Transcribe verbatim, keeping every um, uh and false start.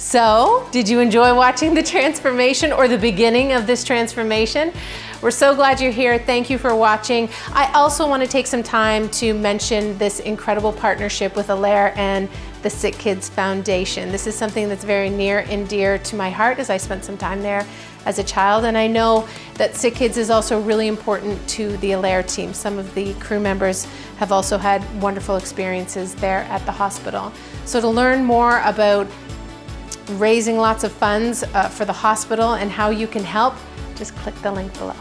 So, did you enjoy watching the transformation or the beginning of this transformation? We're so glad you're here. Thank you for watching. I also want to take some time to mention this incredible partnership with Alair and the Sick Kids Foundation. This is something that's very near and dear to my heart as I spent some time there as a child, and I know that Sick Kids is also really important to the Alair team. Some of the crew members have also had wonderful experiences there at the hospital. So to learn more about raising lots of funds uh, for the hospital and how you can help, just click the link below.